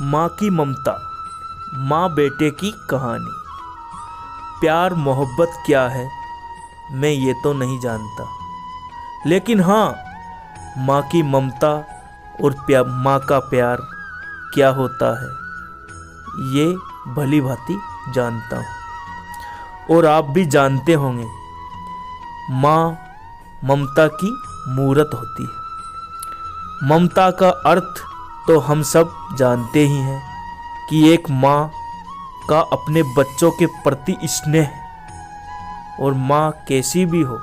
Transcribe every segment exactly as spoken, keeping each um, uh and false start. माँ की ममता, माँ बेटे की कहानी। प्यार मोहब्बत क्या है मैं ये तो नहीं जानता, लेकिन हाँ माँ की ममता और प्या माँ का प्यार क्या होता है ये भली भांति जानता हूँ। और आप भी जानते होंगे माँ ममता की मूरत होती है। ममता का अर्थ तो हम सब जानते ही हैं कि एक माँ का अपने बच्चों के प्रति स्नेह, और माँ कैसी भी हो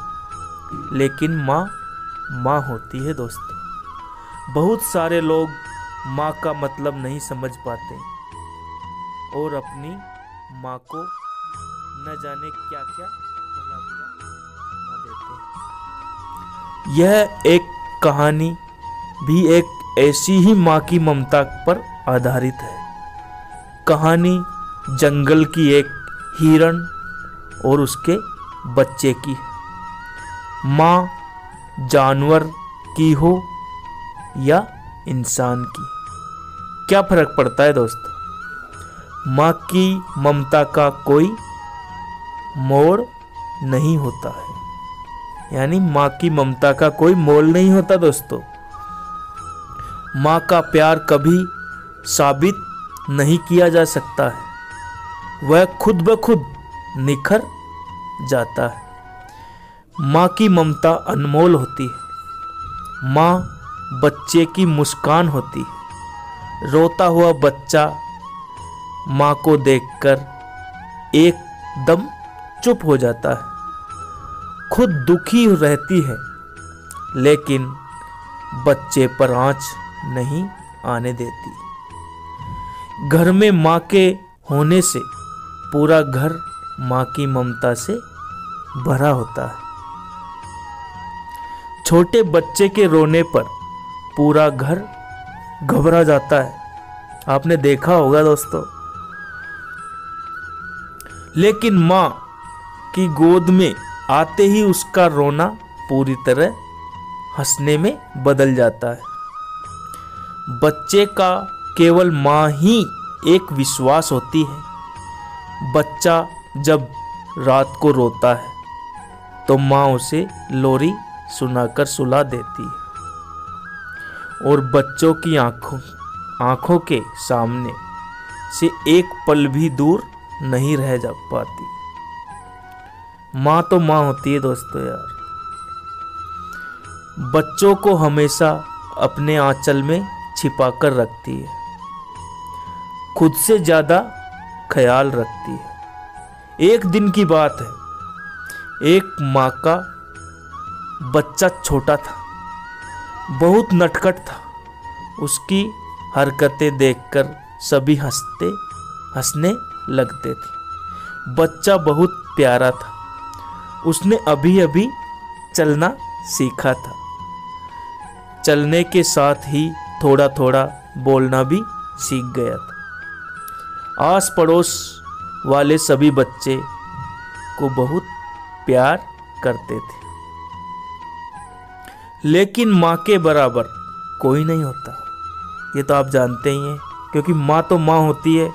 लेकिन माँ माँ होती है। दोस्तों, बहुत सारे लोग माँ का मतलब नहीं समझ पाते और अपनी माँ को न जाने क्या क्या भला बुरा देते हैं। यह एक कहानी भी एक ऐसी ही माँ की ममता पर आधारित है। कहानी जंगल की एक हिरण और उसके बच्चे की। माँ जानवर की हो या इंसान की, क्या फर्क पड़ता है दोस्तों। माँ की ममता का कोई मोड़ नहीं होता है, यानी माँ की ममता का कोई मोल नहीं होता दोस्तों। माँ का प्यार कभी साबित नहीं किया जा सकता है, वह खुद ब खुद निखर जाता है। माँ की ममता अनमोल होती है। माँ बच्चे की मुस्कान होती है। रोता हुआ बच्चा माँ को देखकर एकदम चुप हो जाता है। खुद दुखी रहती है लेकिन बच्चे पर आँच नहीं आने देती। घर में माँ के होने से पूरा घर माँ की ममता से भरा होता है। छोटे बच्चे के रोने पर पूरा घर घबरा जाता है, आपने देखा होगा दोस्तों। लेकिन माँ की गोद में आते ही उसका रोना पूरी तरह हंसने में बदल जाता है। बच्चे का केवल माँ ही एक विश्वास होती है। बच्चा जब रात को रोता है तो माँ उसे लोरी सुनाकर सुला देती है, और बच्चों की आँखों आँखों के सामने से एक पल भी दूर नहीं रह जा पाती। माँ तो माँ होती है दोस्तों यार। बच्चों को हमेशा अपने आंचल में छिपा कर रखती है, खुद से ज़्यादा ख्याल रखती है। एक दिन की बात है, एक माँ का बच्चा छोटा था, बहुत नटखट था। उसकी हरकतें देखकर सभी हंसते हंसने लगते थे। बच्चा बहुत प्यारा था, उसने अभी अभी चलना सीखा था। चलने के साथ ही थोड़ा थोड़ा बोलना भी सीख गया था। आस पड़ोस वाले सभी बच्चे को बहुत प्यार करते थे, लेकिन माँ के बराबर कोई नहीं होता, ये तो आप जानते ही हैं, क्योंकि माँ तो माँ होती है।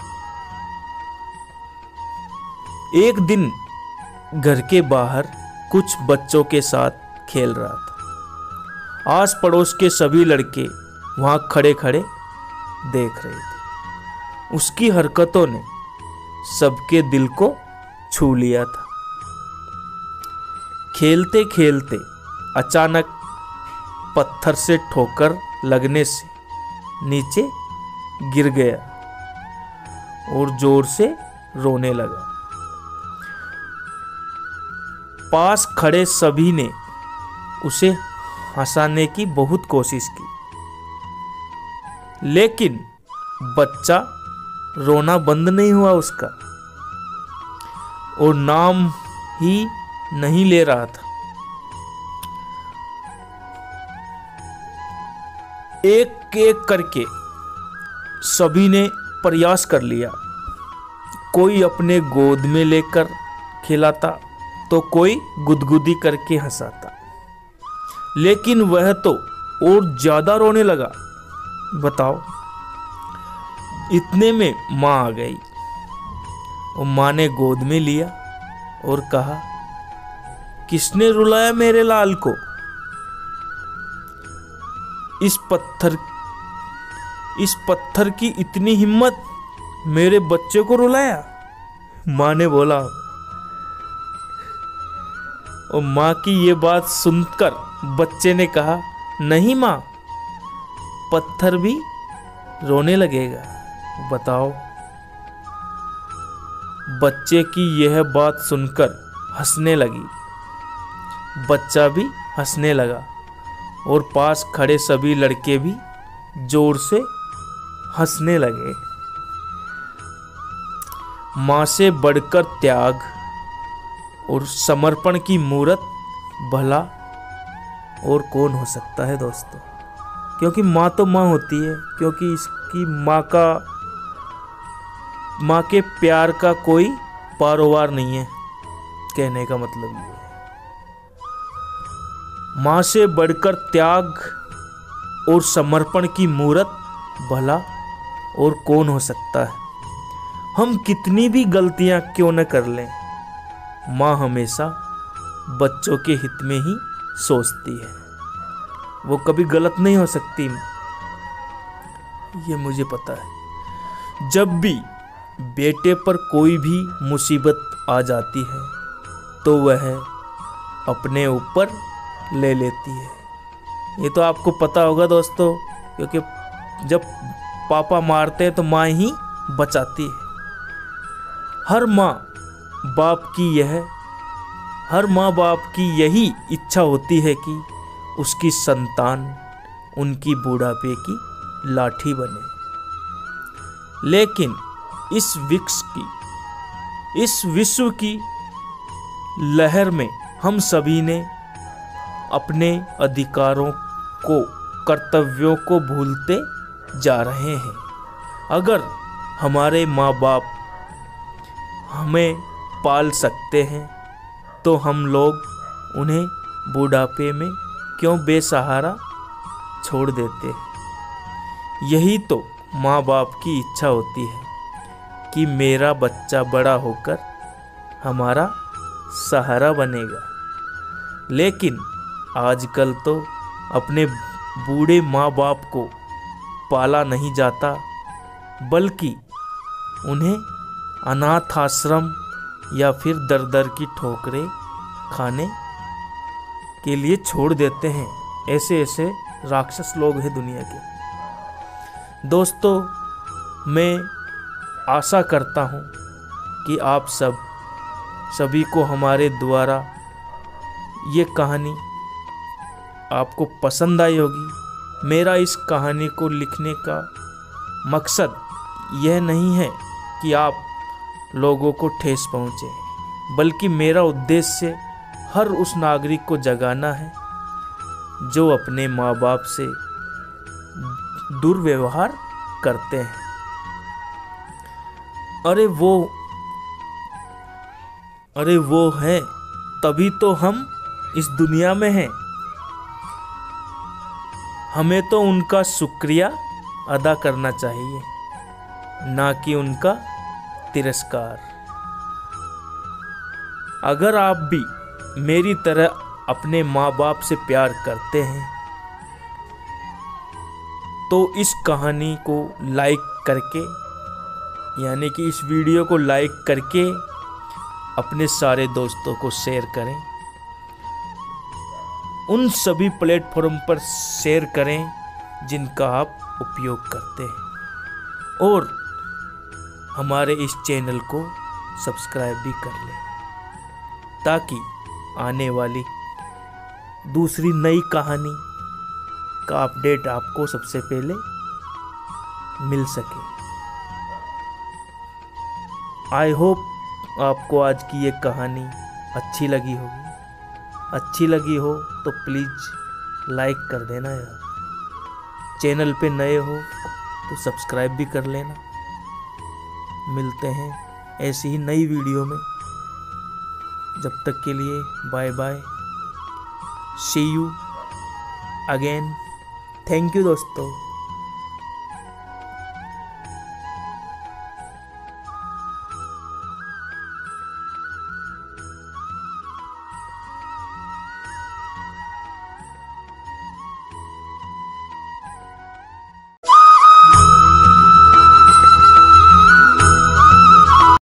एक दिन घर के बाहर कुछ बच्चों के साथ खेल रहा था। आस पड़ोस के सभी लड़के वहाँ खड़े खड़े देख रहे थे। उसकी हरकतों ने सबके दिल को छू लिया था। खेलते खेलते अचानक पत्थर से ठोकर लगने से नीचे गिर गया और जोर से रोने लगा। पास खड़े सभी ने उसे हंसाने की बहुत कोशिश की, लेकिन बच्चा रोना बंद नहीं हुआ उसका, और नाम ही नहीं ले रहा था। एक एक करके सभी ने प्रयास कर लिया। कोई अपने गोद में लेकर खिलाता तो कोई गुदगुदी करके हंसाता, लेकिन वह तो और ज़्यादा रोने लगा। बताओ, इतने में माँ आ गई और माँ ने गोद में लिया और कहा, किसने रुलाया मेरे लाल को? इस पत्थर इस पत्थर की इतनी हिम्मत, मेरे बच्चे को रुलाया, माँ ने बोला। और माँ की ये बात सुनकर बच्चे ने कहा, नहीं माँ, पत्थर भी रोने लगेगा। बताओ, बच्चे की यह बात सुनकर हंसने लगी, बच्चा भी हंसने लगा और पास खड़े सभी लड़के भी जोर से हंसने लगे। माँ से बढ़कर त्याग और समर्पण की मूर्त भला और कौन हो सकता है दोस्तों, क्योंकि माँ तो माँ होती है, क्योंकि इसकी माँ का माँ के प्यार का कोई पारोवार नहीं है। कहने का मतलब ये है, माँ से बढ़कर त्याग और समर्पण की मूर्त भला और कौन हो सकता है। हम कितनी भी गलतियाँ क्यों न कर लें, माँ हमेशा बच्चों के हित में ही सोचती है, वो कभी गलत नहीं हो सकती, ये मुझे पता है। जब भी बेटे पर कोई भी मुसीबत आ जाती है तो वह अपने ऊपर ले लेती है। ये तो आपको पता होगा दोस्तों, क्योंकि जब पापा मारते हैं तो माँ ही बचाती है। हर माँ बाप की यह हर माँ बाप की यही इच्छा होती है कि उसकी संतान उनकी बूढ़ापे की लाठी बने। लेकिन इस विक्स की इस विश्व की लहर में हम सभी ने अपने अधिकारों को, कर्तव्यों को भूलते जा रहे हैं। अगर हमारे माँ बाप हमें पाल सकते हैं तो हम लोग उन्हें बुढ़ापे में क्यों बेसहारा छोड़ देते हैं? यही तो माँ बाप की इच्छा होती है कि मेरा बच्चा बड़ा होकर हमारा सहारा बनेगा। लेकिन आजकल तो अपने बूढ़े माँ बाप को पाला नहीं जाता, बल्कि उन्हें अनाथ आश्रम या फिर दर दर की ठोकरें खाने के लिए छोड़ देते हैं। ऐसे ऐसे राक्षस लोग हैं दुनिया के। दोस्तों, मैं आशा करता हूँ कि आप सब सभी को हमारे द्वारा ये कहानी आपको पसंद आई होगी। मेरा इस कहानी को लिखने का मकसद यह नहीं है कि आप लोगों को ठेस पहुँचे, बल्कि मेरा उद्देश्य हर उस नागरिक को जगाना है जो अपने माँ बाप से दुर्व्यवहार करते हैं। अरे वो अरे वो हैं, तभी तो हम इस दुनिया में हैं। हमें तो उनका शुक्रिया अदा करना चाहिए, ना कि उनका तिरस्कार। अगर आप भी मेरी तरह अपने माँ बाप से प्यार करते हैं तो इस कहानी को लाइक करके, यानी कि इस वीडियो को लाइक करके अपने सारे दोस्तों को शेयर करें, उन सभी प्लेटफॉर्म पर शेयर करें जिनका आप उपयोग करते हैं, और हमारे इस चैनल को सब्सक्राइब भी कर लें, ताकि आने वाली दूसरी नई कहानी का अपडेट आपको सबसे पहले मिल सके। आई होप आपको आज की ये कहानी अच्छी लगी होगी। अच्छी लगी हो तो प्लीज़ लाइक कर देना यार। चैनल पे नए हो तो सब्सक्राइब भी कर लेना। मिलते हैं ऐसी ही नई वीडियो में, जब तक के लिए bye bye, see you again. Thank you दोस्तों।